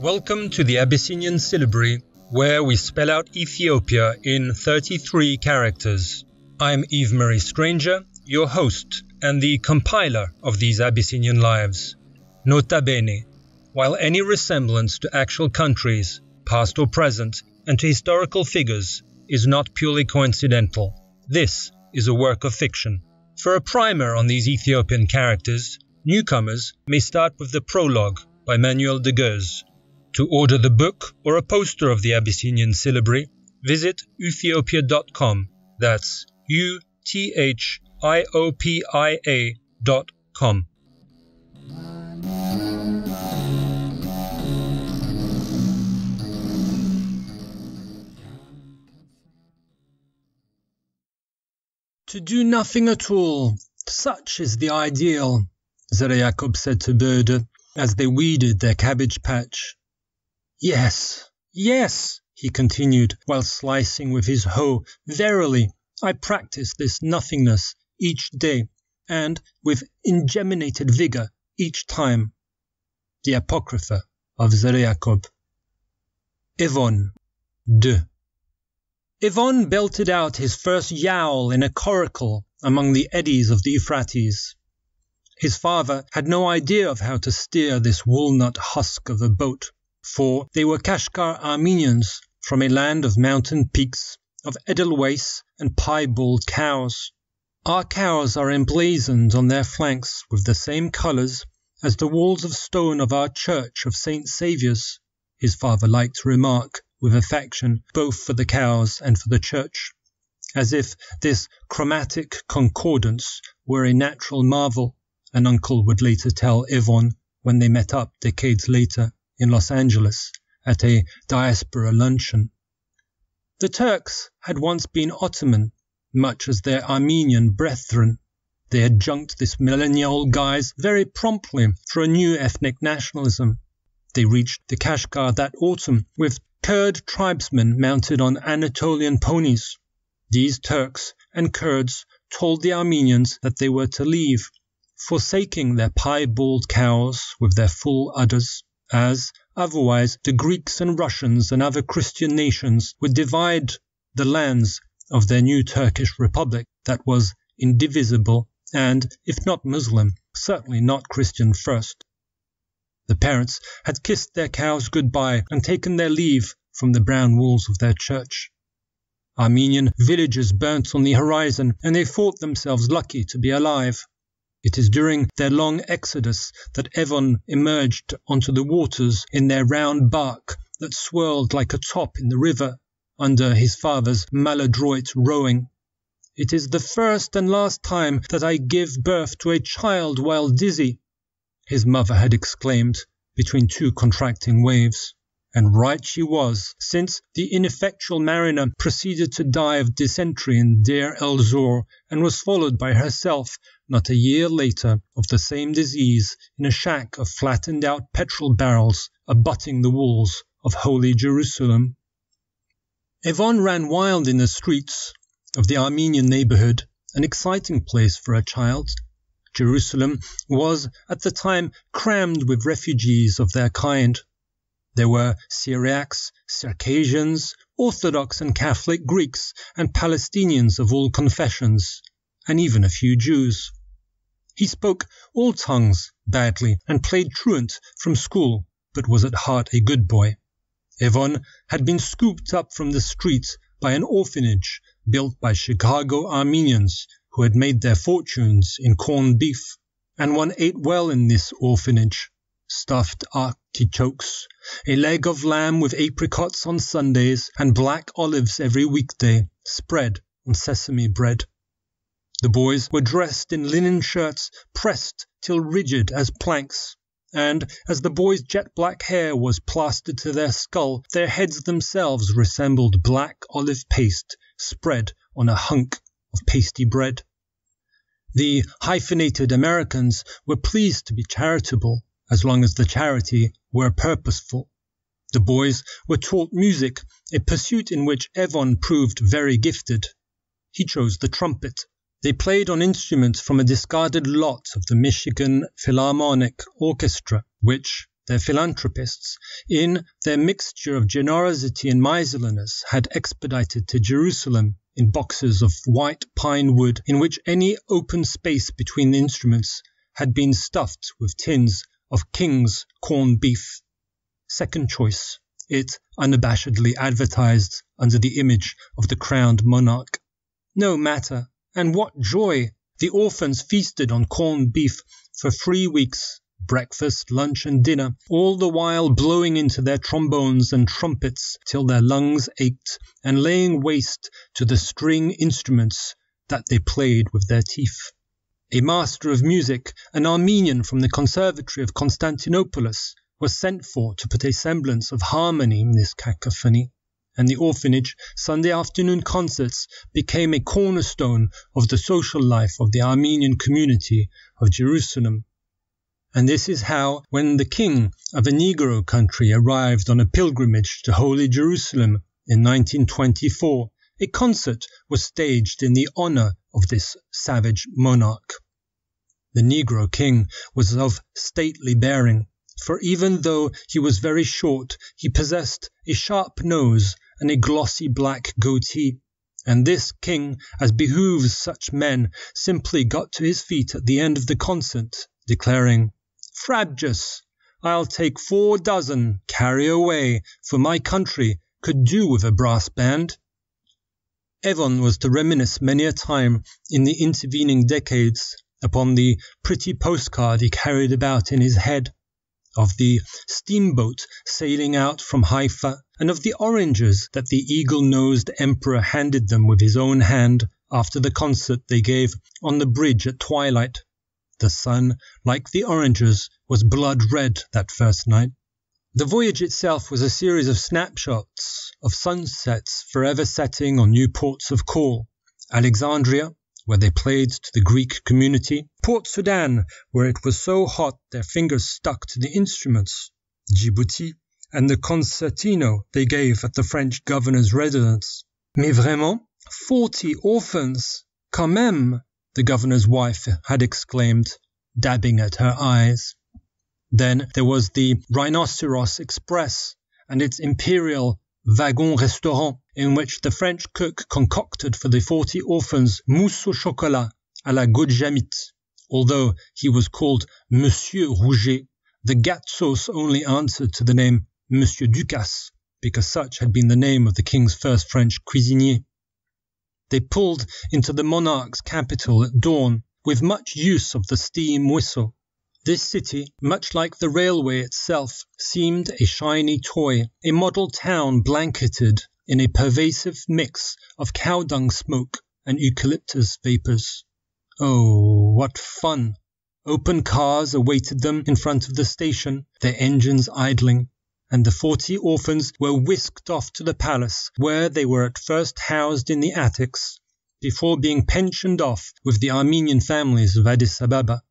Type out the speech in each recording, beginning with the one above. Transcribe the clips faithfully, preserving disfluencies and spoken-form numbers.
Welcome to the Abyssinian Syllabary, where we spell out Ethiopia in thirty-three characters. I'm Yves-Marie Stranger, your host and the compiler of these Abyssinian lives. Nota bene, while any resemblance to actual countries, past or present, and to historical figures is not purely coincidental, this is a work of fiction. For a primer on these Ethiopian characters, newcomers may start with the prologue by Manuel de Guèz. To order the book or a poster of the Abyssinian Syllabary, visit Uthiopia dot com. That's U T H I O P I A dot com. To do nothing at all, such is the ideal, Zera Yacob said to Berhane as they weeded their cabbage patch. Yes, yes, he continued, while slicing with his hoe, verily, I practice this nothingness each day, and with ingeminated vigour each time. The Apocrypha of Zariakob. Evon de. Yvonne belted out his first yowl in a coracle among the eddies of the Euphrates. His father had no idea of how to steer this walnut husk of a boat, for they were Kashgar Armenians from a land of mountain peaks, of edelweiss and piebald cows. Our cows are emblazoned on their flanks with the same colours as the walls of stone of our church of Saint Saviour's, his father liked to remark with affection both for the cows and for the church, as if this chromatic concordance were a natural marvel, an uncle would later tell Yvonne when they met up decades later in Los Angeles at a diaspora luncheon. The Turks had once been Ottoman, much as their Armenian brethren. They had junked this millennial guise very promptly for a new ethnic nationalism. They reached the Kashgar that autumn with Kurd tribesmen mounted on Anatolian ponies. These Turks and Kurds told the Armenians that they were to leave, forsaking their piebald cows with their full udders, as otherwise the Greeks and Russians and other Christian nations would divide the lands of their new Turkish republic that was indivisible and, if not Muslim, certainly not Christian first. The parents had kissed their cows goodbye and taken their leave from the brown walls of their church. Armenian villages burnt on the horizon, and they thought themselves lucky to be alive. It is during their long exodus that Evon emerged onto the waters in their round bark that swirled like a top in the river under his father's maladroit rowing. It is the first and last time that I give birth to a child while dizzy, his mother had exclaimed between two contracting waves. And right she was, since the ineffectual mariner proceeded to die of dysentery in Deir El Zor and was followed by herself not a year later of the same disease in a shack of flattened-out petrol barrels abutting the walls of Holy Jerusalem. Yvonne ran wild in the streets of the Armenian neighbourhood, an exciting place for a child. Jerusalem was, at the time, crammed with refugees of their kind. There were Syriacs, Circassians, Orthodox and Catholic Greeks, and Palestinians of all confessions, and even a few Jews. He spoke all tongues badly and played truant from school, but was at heart a good boy. Yvonne had been scooped up from the street by an orphanage built by Chicago Armenians who had made their fortunes in corned beef, and one ate well in this orphanage. Stuffed artichokes, a leg of lamb with apricots on Sundays, and black olives every weekday, spread on sesame bread. The boys were dressed in linen shirts, pressed till rigid as planks, and, as the boys' jet-black hair was plastered to their skull, their heads themselves resembled black olive paste spread on a hunk of pasty bread. The hyphenated Americans were pleased to be charitable, as long as the charity were purposeful. The boys were taught music, a pursuit in which Yvonne proved very gifted. He chose the trumpet. They played on instruments from a discarded lot of the Michigan Philharmonic Orchestra, which, their philanthropists, in their mixture of generosity and miserliness, had expedited to Jerusalem in boxes of white pine wood in which any open space between the instruments had been stuffed with tins of King's corned beef. Second choice, it unabashedly advertised under the image of the crowned monarch. No matter, and what joy! The orphans feasted on corned beef for three weeks, breakfast, lunch, and dinner, all the while blowing into their trombones and trumpets till their lungs ached, and laying waste to the string instruments that they played with their teeth. A master of music, an Armenian from the conservatory of Constantinopolis, was sent for to put a semblance of harmony in this cacophony, and the orphanage Sunday afternoon concerts became a cornerstone of the social life of the Armenian community of Jerusalem. And this is how, when the king of a Negro country arrived on a pilgrimage to Holy Jerusalem in nineteen twenty-four, a concert was staged in the honor of this savage monarch. The Negro king was of stately bearing, for even though he was very short, he possessed a sharp nose and a glossy black goatee, and this king, as behooves such men, simply got to his feet at the end of the concert, declaring, "Frabjus, I'll take four dozen, carry away, for my country could do with a brass band." Evon was to reminisce many a time in the intervening decades upon the pretty postcard he carried about in his head, of the steamboat sailing out from Haifa, and of the oranges that the eagle-nosed emperor handed them with his own hand after the concert they gave on the bridge at twilight. The sun, like the oranges, was blood-red that first night. The voyage itself was a series of snapshots of sunsets forever setting on new ports of call: Alexandria, where they played to the Greek community; Port Sudan, where it was so hot their fingers stuck to the instruments; Djibouti, and the concertino they gave at the French governor's residence. Mais vraiment, forty orphans, quand même, the governor's wife had exclaimed, dabbing at her eyes. Then there was the Rhinoceros Express and its imperial wagon-restaurant, in which the French cook concocted for the forty orphans mousse au chocolat à la goujamite. Although he was called Monsieur Rouget, the Gatsos only answered to the name Monsieur Ducasse, because such had been the name of the king's first French cuisinier. They pulled into the monarch's capital at dawn, with much use of the steam whistle. This city, much like the railway itself, seemed a shiny toy, a model town blanketed in a pervasive mix of cow dung smoke and eucalyptus vapours. Oh, what fun! Open cars awaited them in front of the station, their engines idling, and the forty orphans were whisked off to the palace, where they were at first housed in the attics, before being pensioned off with the Armenian families of Addis Ababa.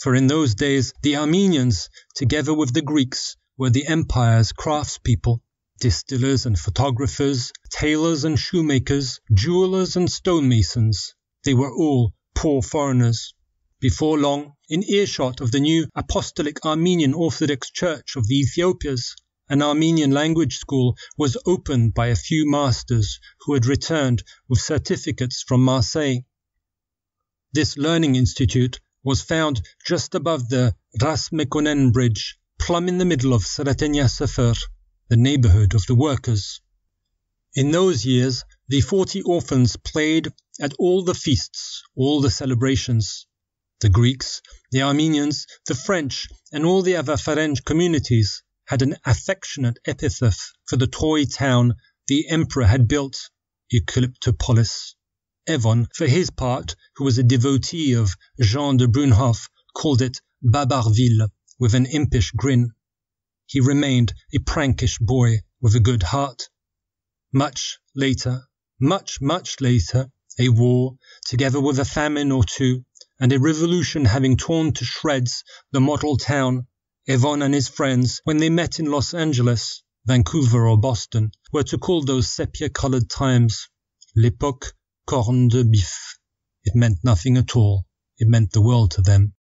For in those days the Armenians, together with the Greeks, were the empire's craftspeople: distillers and photographers, tailors and shoemakers, jewellers and stonemasons. They were all poor foreigners. Before long, in earshot of the new Apostolic Armenian Orthodox Church of the Ethiopias, an Armenian language school was opened by a few masters who had returned with certificates from Marseille. This learning institute was found just above the Ras Mekonnen bridge, plumb in the middle of Saratenya Sefer, the neighbourhood of the workers. In those years, the forty orphans played at all the feasts, all the celebrations. The Greeks, the Armenians, the French, and all the other Ferenc communities had an affectionate epithet for the toy town the emperor had built, Eucalyptopolis. Evon, for his part, who was a devotee of Jean de Brunhoff, called it Babarville, with an impish grin. He remained a prankish boy with a good heart. Much later, much, much later, a war, together with a famine or two, and a revolution having torn to shreds the model town, Evon and his friends, when they met in Los Angeles, Vancouver or Boston, were to call those sepia-coloured times l'époque corne de bif. It meant nothing at all. It meant the world to them.